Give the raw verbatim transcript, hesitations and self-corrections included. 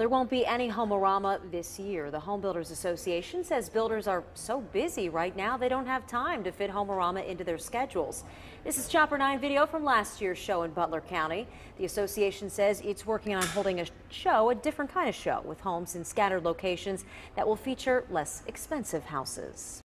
There won't be any Homearama this year. The Home Builders Association says builders are so busy right now they don't have time to fit Homearama into their schedules. This is Chopper nine video from last year's show in Butler County. The association says it's working on holding a show, a different kind of show, with homes in scattered locations that will feature less expensive houses.